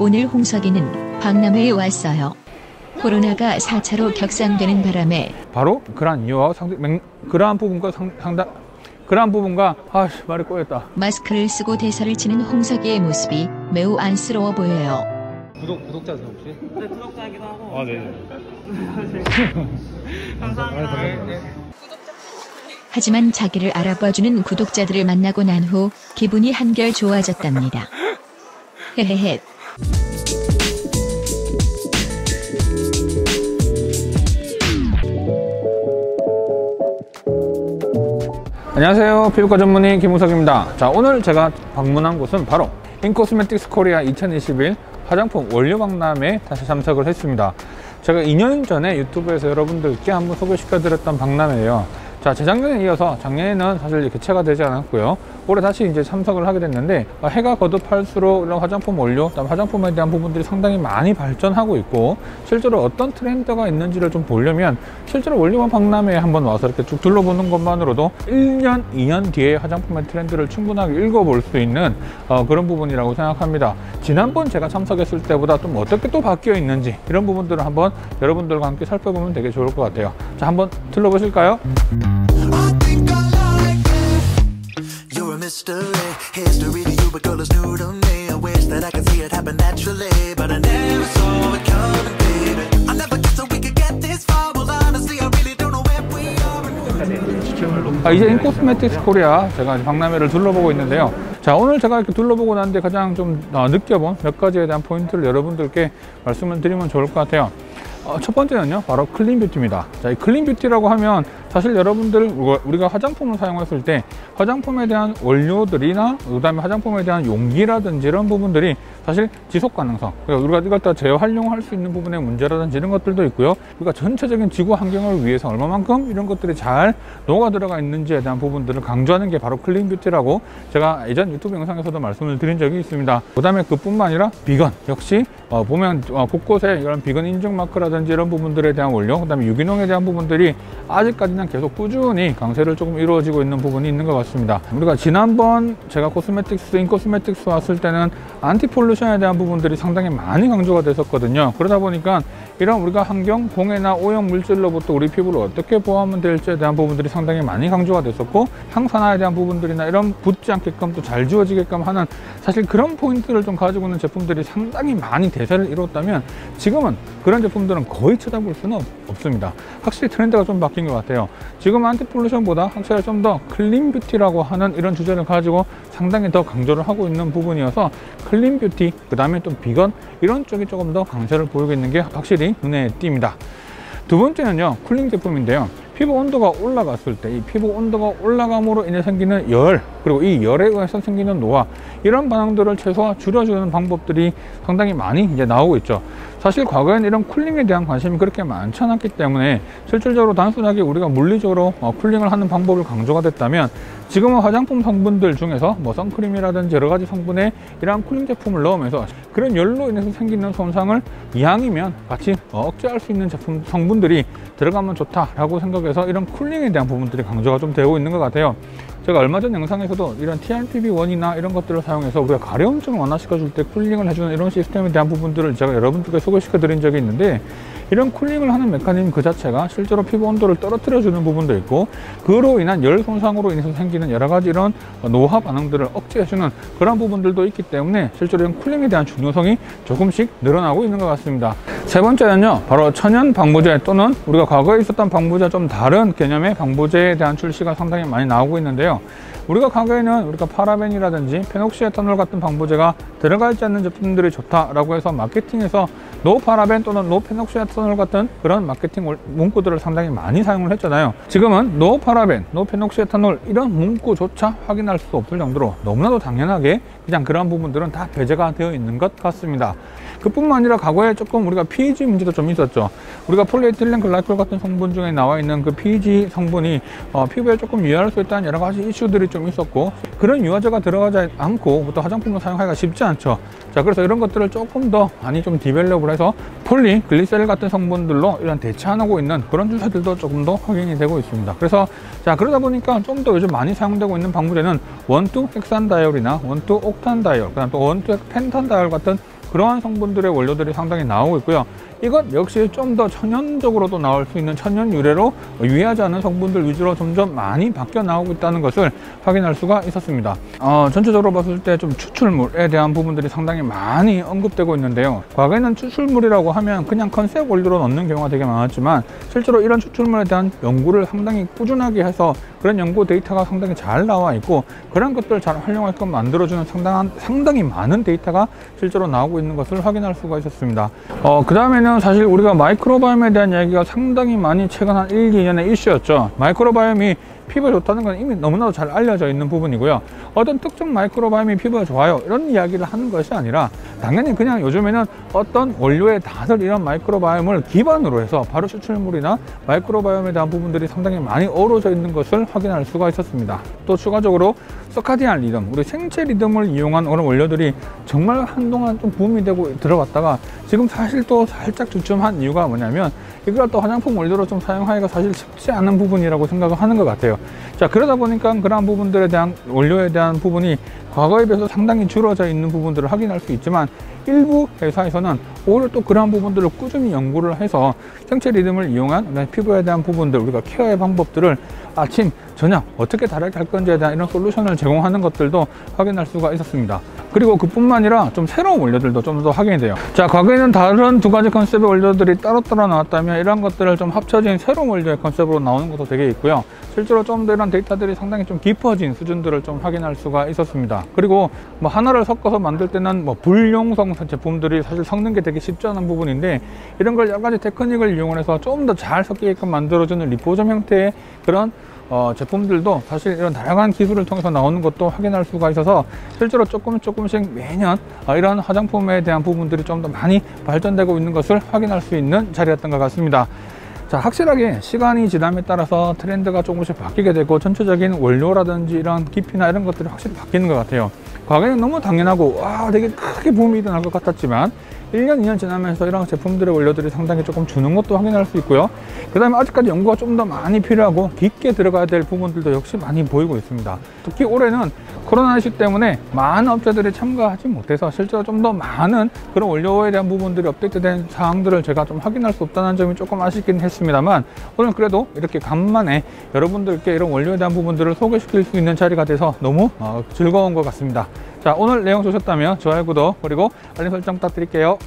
오늘 홍석이는 박람회에 왔어요. 코로나가 4차로 격상되는 바람에 바로 그러한 이유와 그러한 부분과 말이 꼬였다. 마스크를 쓰고 대사를 치는 홍석이의 모습이 매우 안쓰러워 보여요. 구독자세요 혹시? 네, 구독자이기도 하고. 아, 네. 감사합니다. 네. 하지만 자기를 알아봐주는 구독자들을 만나고 난 후 기분이 한결 좋아졌답니다. 헤헤헤. 안녕하세요. 피부과 전문의 김우석입니다. 자, 오늘 제가 방문한 곳은 바로 인코스메틱스 코리아 2021 화장품 원료 박람회에 다시 참석을 했습니다. 제가 2년 전에 유튜브에서 여러분들께 한번 소개시켜 드렸던 박람회예요. 자, 재작년에 이어서 작년에는 사실 개최가 되지 않았고요. 올해 다시 이제 참석을 하게 됐는데, 해가 거듭할수록 이런 화장품 원료, 그다음 화장품에 대한 부분들이 상당히 많이 발전하고 있고, 실제로 어떤 트렌드가 있는지를 좀 보려면 실제로 원료만 박람회에 한번 와서 이렇게 쭉 둘러보는 것만으로도 1년, 2년 뒤에 화장품의 트렌드를 충분하게 읽어볼 수 있는 그런 부분이라고 생각합니다. 지난번 제가 참석했을 때보다 좀 어떻게 또 바뀌어 있는지 이런 부분들을 한번 여러분들과 함께 살펴보면 되게 좋을 것 같아요. 자, 한번 둘러보실까요? 이제 인코스메틱스 코리아 제가 박람회를 둘러보고 있는데요. 자, 오늘 제가 이렇게 둘러보고 난 뒤 가장 좀 느껴본 몇 가지에 대한 포인트를 여러분들께 말씀을 드리면 좋을 것 같아요. 첫 번째는요, 바로 클린뷰티입니다. 자, 이 클린뷰티라고 하면 사실 여러분들 우리가 화장품을 사용했을 때 화장품에 대한 원료들이나 그다음에 화장품에 대한 용기라든지 이런 부분들이 사실 지속 가능성, 그러니까 우리가 이걸 다 재활용할 수 있는 부분의 문제라든지 이런 것들도 있고요. 우리가 전체적인 지구 환경을 위해서 얼마만큼 이런 것들이 잘 녹아 들어가 있는지에 대한 부분들을 강조하는 게 바로 클린뷰티라고 제가 예전 유튜브 영상에서도 말씀을 드린 적이 있습니다. 그다음에 그뿐만 아니라 비건 역시 보면 곳곳에 이런 비건 인증 마크라든지 이런 부분들에 대한 원료, 그다음에 유기농에 대한 부분들이 아직까지는 계속 꾸준히 강세를 조금 이루어지고 있는 부분이 있는 것 같습니다. 우리가 지난번 제가 인코스메틱스 왔을 때는 안티폴루션에 대한 부분들이 상당히 많이 강조가 됐었거든요. 그러다 보니까 이런 우리가 환경, 공해나 오염 물질로부터 우리 피부를 어떻게 보호하면 될지에 대한 부분들이 상당히 많이 강조가 됐었고, 항산화에 대한 부분들이나 이런 붙지 않게끔 또 잘 지워지게끔 하는 사실 그런 포인트를 좀 가지고 있는 제품들이 상당히 많이 대세를 이뤘다면 지금은 그런 제품들은 거의 찾아볼 수는 없습니다. 확실히 트렌드가 좀 바뀐 것 같아요. 지금 안티폴루션보다 확실히 좀 더 클린뷰티라고 하는 이런 주제를 가지고 상당히 더 강조를 하고 있는 부분이어서 클린뷰티, 그 다음에 또 비건 이런 쪽이 조금 더 강세를 보이고 있는 게 확실히 눈에 띕니다. 두 번째는요, 쿨링 제품인데요. 피부 온도가 올라갔을 때 이 피부 온도가 올라감으로 인해 생기는 열, 그리고 이 열에 의해서 생기는 노화, 이런 반응들을 최소화 줄여주는 방법들이 상당히 많이 이제 나오고 있죠. 사실 과거에는 이런 쿨링에 대한 관심이 그렇게 많지 않았기 때문에 실질적으로 단순하게 우리가 물리적으로 쿨링을 하는 방법을 강조가 됐다면, 지금은 화장품 성분들 중에서 뭐 선크림이라든지 여러 가지 성분에 이러한 쿨링 제품을 넣으면서 그런 열로 인해서 생기는 손상을 이왕이면 같이 억제할 수 있는 제품 성분들이 들어가면 좋다라고 생각해서 이런 쿨링에 대한 부분들이 강조가 좀 되고 있는 것 같아요. 제가 얼마 전 영상에서도 이런 TRPV1이나 이런 것들을 사용해서 우리가 가려움증을 완화시켜줄 때 쿨링을 해주는 이런 시스템에 대한 부분들을 제가 여러분들께 소개시켜드린 적이 있는데, 이런 쿨링을 하는 메커니즘 그 자체가 실제로 피부 온도를 떨어뜨려주는 부분도 있고, 그로 인한 열 손상으로 인해서 생기는 여러 가지 이런 노화 반응들을 억제해주는 그런 부분들도 있기 때문에 실제로 이런 쿨링에 대한 중요성이 조금씩 늘어나고 있는 것 같습니다. 세 번째는요, 바로 천연 방부제 또는 우리가 과거에 있었던 방부제와 좀 다른 개념의 방부제에 대한 출시가 상당히 많이 나오고 있는데요. 우리가 과거에는 우리가 파라벤이라든지 페녹시 에탄올 같은 방부제가 들어가 있지 않는 제품들이 좋다라고 해서 마케팅에서 노 파라벤 또는 노 페녹시 에탄올 같은 그런 마케팅 문구들을 상당히 많이 사용을 했잖아요. 지금은 노 파라벤, 노 페녹시 에탄올 이런 문구조차 확인할 수 없을 정도로 너무나도 당연하게 그냥 그런 부분들은 다 배제가 되어 있는 것 같습니다. 그뿐만 아니라 과거에 조금 우리가 PEG 문제도 좀 있었죠. 우리가 폴리에틸렌글라이콜 같은 성분 중에 나와 있는 그 PEG 성분이 피부에 조금 유해할 수 있다는 여러 가지 이슈들이 좀 있었고, 그런 유화제가 들어가지 않고 또 화장품을 사용하기가 쉽지 않죠. 자, 그래서 이런 것들을 조금 더 많이 좀 디벨롭을 해서 폴리 글리세릴 같은 성분들로 이런 대체하고 있는 그런 주사들도 조금 더 확인이 되고 있습니다. 그래서 자, 그러다 보니까 좀 더 요즘 많이 사용되고 있는 방부제는 원투 옥 펜턴다이얼이나 원투 옥 펜턴다이얼, 그다음 또 원투 옥 펜턴다이얼 같은 그러한 성분들의 원료들이 상당히 나오고 있고요. 이것 역시 좀 더 천연적으로도 나올 수 있는 천연 유래로 유해하지 않은 성분들 위주로 점점 많이 바뀌어 나오고 있다는 것을 확인할 수가 있었습니다. 전체적으로 봤을 때 좀 추출물에 대한 부분들이 상당히 많이 언급되고 있는데요. 과거에는 추출물이라고 하면 그냥 컨셉 원료로 넣는 경우가 되게 많았지만 실제로 이런 추출물에 대한 연구를 상당히 꾸준하게 해서 그런 연구 데이터가 상당히 잘 나와 있고 그런 것들을 잘 활용할끔 만들어주는 상당히 많은 데이터가 실제로 나오고 있는 것을 확인할 수가 있었습니다. 그 다음에는 사실 우리가 마이크로바이옴에 대한 이야기가 상당히 많이 최근 한 1, 2년의 이슈였죠. 마이크로바이옴이 피부에 좋다는 건 이미 너무나도 잘 알려져 있는 부분이고요. 어떤 특정 마이크로바이옴이 피부에 좋아요 이런 이야기를 하는 것이 아니라 당연히 그냥 요즘에는 어떤 원료에 다들 이런 마이크로바이옴을 기반으로 해서 바로 추출물이나 마이크로바이옴에 대한 부분들이 상당히 많이 어우러져 있는 것을 확인할 수가 있었습니다. 또 추가적으로 서카디안 리듬, 우리 생체 리듬을 이용한 그런 원료들이 정말 한동안 좀 붐이 되고 들어갔다가 지금 사실 또 살짝 주춤한 이유가 뭐냐면 이걸 또 화장품 원료로 좀 사용하기가 사실 쉽지 않은 부분이라고 생각을 하는 것 같아요. 자, 그러다 보니까 그런 부분들에 대한 원료에 대한 부분이 과거에 비해서 상당히 줄어져 있는 부분들을 확인할 수 있지만 일부 회사에서는 오히려 또 그러한 부분들을 꾸준히 연구를 해서 생체 리듬을 이용한 피부에 대한 부분들, 우리가 케어의 방법들을 아침, 저녁 어떻게 다르게 할 건지에 대한 이런 솔루션을 제공하는 것들도 확인할 수가 있었습니다. 그리고 그뿐만 아니라 좀 새로운 원료들도 좀 더 확인이 돼요. 자, 과거에는 다른 두 가지 컨셉의 원료들이 따로따로 나왔다면 이런 것들을 좀 합쳐진 새로운 원료의 컨셉으로 나오는 것도 되게 있고요. 실제로 좀 더 이런 데이터들이 상당히 좀 깊어진 수준들을 좀 확인할 수가 있었습니다. 그리고 뭐 하나를 섞어서 만들 때는 뭐 불용성 제품들이 사실 섞는 게 되게 쉽지 않은 부분인데 이런 걸 여러 가지 테크닉을 이용해서 좀 더 잘 섞이게끔 만들어주는 리포좀 형태의 그런 제품들도 사실 이런 다양한 기술을 통해서 나오는 것도 확인할 수가 있어서 실제로 조금씩 매년 이런 화장품에 대한 부분들이 좀 더 많이 발전되고 있는 것을 확인할 수 있는 자리였던 것 같습니다. 자, 확실하게 시간이 지남에 따라서 트렌드가 조금씩 바뀌게 되고 전체적인 원료라든지 이런 깊이나 이런 것들이 확실히 바뀌는 것 같아요. 과거에는 너무 당연하고 와 되게 크게 붐이 일어날 것 같았지만 1년, 2년 지나면서 이런 제품들의 원료들이 상당히 조금 주는 것도 확인할 수 있고요. 그 다음에 아직까지 연구가 좀 더 많이 필요하고 깊게 들어가야 될 부분들도 역시 많이 보이고 있습니다. 특히 올해는 코로나 시기 때문에 많은 업체들이 참가하지 못해서 실제로 좀 더 많은 그런 원료에 대한 부분들이 업데이트된 사항들을 제가 좀 확인할 수 없다는 점이 조금 아쉽긴 했습니다만 오늘 그래도 이렇게 간만에 여러분들께 이런 원료에 대한 부분들을 소개시킬 수 있는 자리가 돼서 너무 즐거운 것 같습니다. 자, 오늘 내용 좋으셨다면 좋아요, 구독, 그리고 알림 설정 부탁드릴게요.